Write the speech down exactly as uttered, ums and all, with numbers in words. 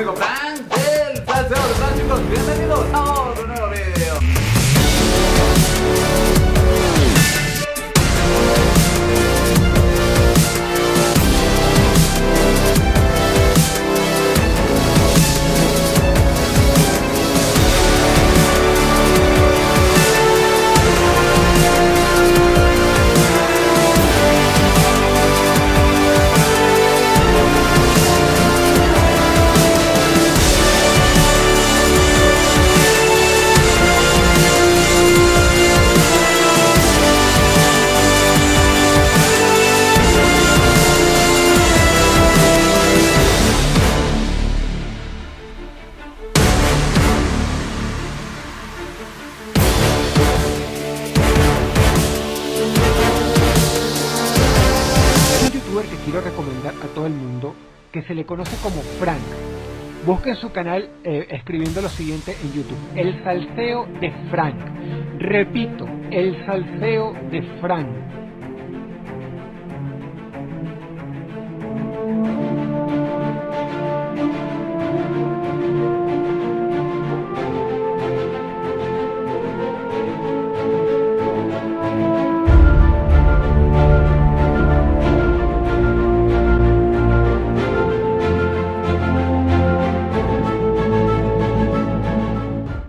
amigo Frank del salseo de Frank, chicos. Bienvenidos a otro nuevo video. Que quiero recomendar a todo el mundo, que se le conoce como Frank. Busquen su canal eh, escribiendo lo siguiente en YouTube: el salseo de Frank. Repito, el salseo de Frank.